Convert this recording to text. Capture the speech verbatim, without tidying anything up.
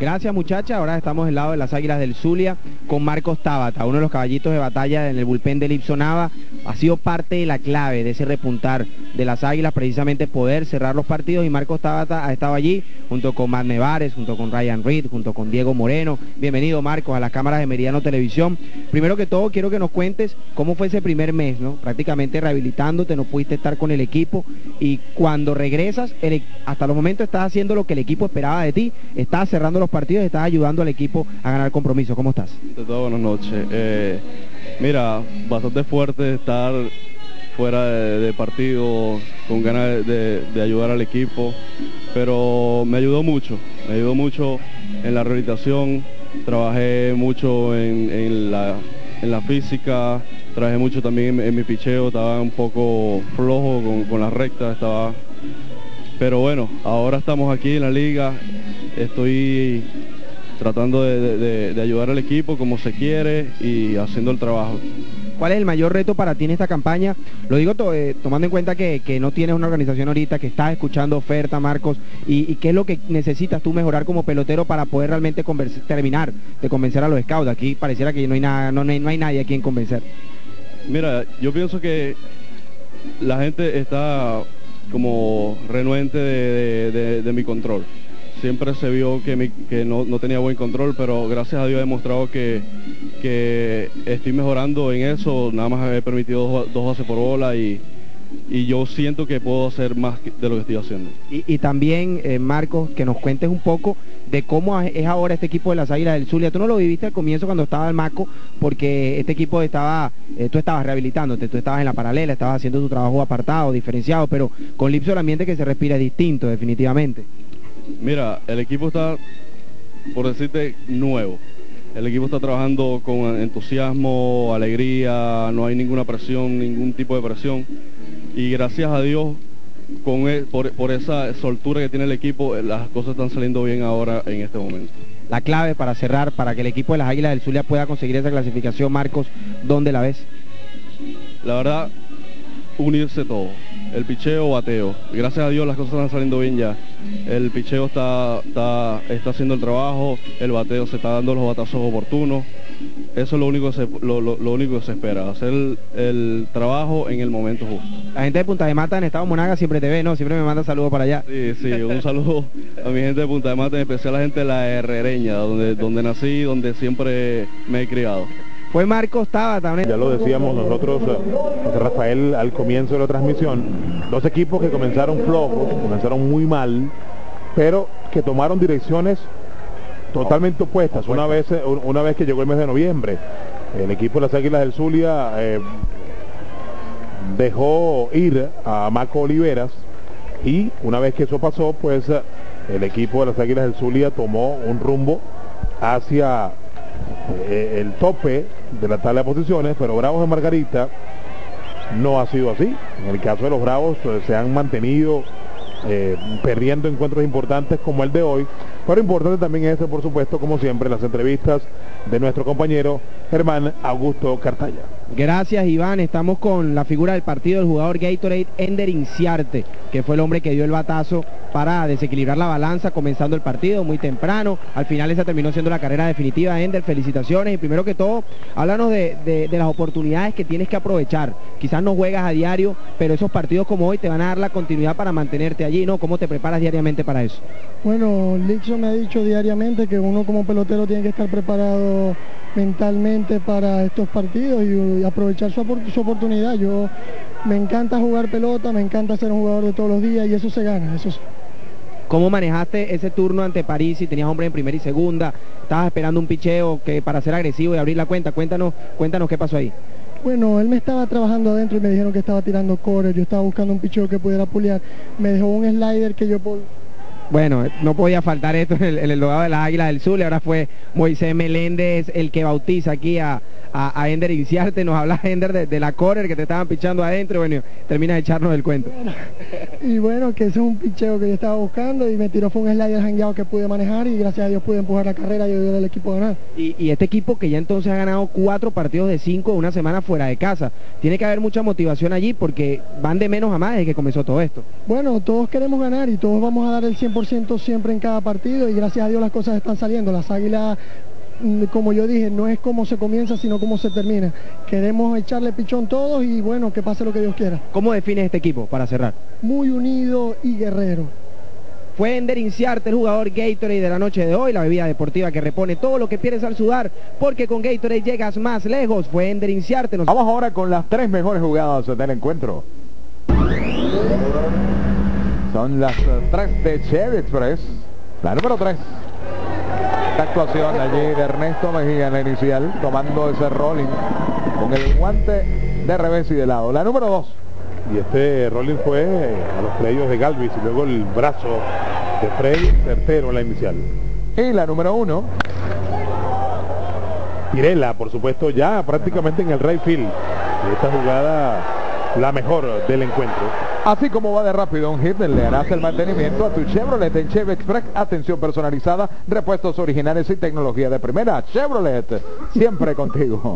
Gracias muchacha, ahora estamos del lado de las Águilas del Zulia con Marcos Tabata, uno de los caballitos de batalla en el bullpen del Ipsonava. Ha sido parte de la clave de ese repuntar de las Águilas, precisamente poder cerrar los partidos, y Marcos Tabata ha estado allí junto con Matt Nevares, junto con Ryan Reed, junto con Diego Moreno. Bienvenido Marcos a las cámaras de Meridiano Televisión. Primero que todo quiero que nos cuentes cómo fue ese primer mes, ¿no? Prácticamente rehabilitándote, no pudiste estar con el equipo, y cuando regresas, el, hasta los momentos estás haciendo lo que el equipo esperaba de ti, estás cerrando los partidos, estás ayudando al equipo a ganar compromiso. ¿Cómo estás? Buenas noches. Eh, mira, bastante fuerte estar fuera de, de partido, con ganas de, de ayudar al equipo, pero me ayudó mucho, me ayudó mucho en la rehabilitación, trabajé mucho en, en, la, en la física, trabajé mucho también en, en mi picheo, estaba un poco flojo con, con las rectas, estaba... Pero bueno, ahora estamos aquí en la liga, estoy tratando de, de, de ayudar al equipo como se quiere y haciendo el trabajo. ¿Cuál es el mayor reto para ti en esta campaña? Lo digo to eh, tomando en cuenta que, que no tienes una organización ahorita, que estás escuchando oferta, Marcos, y, y qué es lo que necesitas tú mejorar como pelotero para poder realmente terminar de convencer a los scouts. Aquí pareciera que no hay, nada, no, no, hay, no hay nadie a quien convencer. Mira, yo pienso que la gente está como renuente de, de, de, de mi control. Siempre se vio que, mi, que no, no tenía buen control, pero gracias a Dios he demostrado que, que estoy mejorando en eso. Nada más he permitido dos, dos bases por bola y, y yo siento que puedo hacer más de lo que estoy haciendo. Y, y también, eh, Marcos, que nos cuentes un poco de cómo es ahora este equipo de las Águilas del Zulia. Tú no lo viviste al comienzo cuando estaba el Maco, porque este equipo estaba, eh, tú estabas rehabilitándote, tú estabas en la paralela, estabas haciendo tu trabajo apartado, diferenciado, pero con Lipso el ambiente que se respira es distinto, definitivamente. Mira, el equipo está, por decirte, nuevo. El equipo está trabajando con entusiasmo, alegría, no hay ninguna presión, ningún tipo de presión. Y gracias a Dios, con el, por, por esa soltura que tiene el equipo, las cosas están saliendo bien ahora en este momento. La clave para cerrar, para que el equipo de las Águilas del Zulia pueda conseguir esa clasificación, Marcos, ¿dónde la ves? La verdad, unirse todo. El picheo, bateo. Gracias a Dios las cosas están saliendo bien ya. El picheo está, está, está haciendo el trabajo, el bateo se está dando los batazos oportunos. Eso es lo único que se, lo, lo, lo único que se espera, hacer el, el trabajo en el momento justo. La gente de Punta de Mata en Estado Monagas siempre te ve, ¿no? Siempre me manda saludos para allá. Sí, sí, un saludo a mi gente de Punta de Mata, en especial a la gente de la Herrereña, donde, donde nací, donde siempre me he criado. Fue Marcos Tabata. Ya lo decíamos nosotros, Rafael, al comienzo de la transmisión, dos equipos que comenzaron flojos, comenzaron muy mal, pero que tomaron direcciones totalmente opuestas. Una vez, una vez que llegó el mes de noviembre, el equipo de las Águilas del Zulia eh, dejó ir a Marco Oliveras, y una vez que eso pasó, pues el equipo de las Águilas del Zulia tomó un rumbo hacia el tope de la tabla de posiciones, pero Bravos de Margarita no ha sido así. En el caso de los Bravos se han mantenido eh, perdiendo encuentros importantes como el de hoy, pero importante también es, por supuesto, como siempre, las entrevistas de nuestro compañero Germán Augusto Cartaya. Gracias, Iván. Estamos con la figura del partido, el jugador Gatorade, Ender Inciarte, que fue el hombre que dio el batazo para desequilibrar la balanza comenzando el partido muy temprano. Al final esa terminó siendo la carrera definitiva. Ender, felicitaciones, y primero que todo, háblanos de, de, de las oportunidades que tienes que aprovechar. Quizás no juegas a diario, pero esos partidos como hoy te van a dar la continuidad para mantenerte allí, ¿no? ¿Cómo te preparas diariamente para eso? Bueno, Lixon me ha dicho diariamente que uno como pelotero tiene que estar preparado mentalmente para estos partidos y aprovechar su, su oportunidad. Yo me encanta jugar pelota, me encanta ser un jugador de todos los días, y eso se gana, eso se... ¿Cómo manejaste ese turno ante París si tenías hombre en primera y segunda? Estabas esperando un picheo que para ser agresivo y abrir la cuenta. Cuéntanos, cuéntanos qué pasó ahí. Bueno, él me estaba trabajando adentro y me dijeron que estaba tirando core, yo estaba buscando un picheo que pudiera pulear, me dejó un slider que yo... Bueno, no podía faltar esto en el, en el logado de las Águilas del Zulia. Ahora fue Moisés Meléndez el que bautiza aquí a, a, a Ender Inciarte. Nos habla Ender de, de la correr que te estaban pichando adentro. Bueno, termina de echarnos el cuento. Bueno, y bueno, que ese es un picheo que yo estaba buscando y me tiró, fue un slider jangueado que pude manejar, y gracias a Dios pude empujar la carrera y ayudar al equipo a ganar. Y, y este equipo que ya entonces ha ganado cuatro partidos de cinco, una semana fuera de casa, tiene que haber mucha motivación allí porque van de menos a más desde que comenzó todo esto. Bueno, todos queremos ganar y todos vamos a dar el cien por ciento cien por ciento siempre en cada partido y gracias a Dios las cosas están saliendo. Las Águilas, como yo dije, no es cómo se comienza, sino cómo se termina. Queremos echarle pichón todos y bueno, que pase lo que Dios quiera. ¿Cómo defines este equipo para cerrar? Muy unido y guerrero. Fue Ender Inciarte, el jugador Gatorade de la noche de hoy, la bebida deportiva que repone todo lo que pierdes al sudar, porque con Gatorade llegas más lejos. Fue Ender Inciarte. Nos... Vamos ahora con las tres mejores jugadas del encuentro. Son las tres de Chevy Express, la número tres. Esta actuación allí de Ernesto Mejía en la inicial, tomando ese rolling con el guante de revés y de lado. La número dos. Y este rolling fue a los playos de Galvis y luego el brazo de Frey, certero en la inicial. Y la número uno. Pirela, por supuesto, ya prácticamente en el right field. Y esta jugada, la mejor del encuentro. Así como va de rápido un hit, le harás el mantenimiento a tu Chevrolet en Chevy Express. Atención personalizada, repuestos originales y tecnología de primera. Chevrolet, siempre contigo.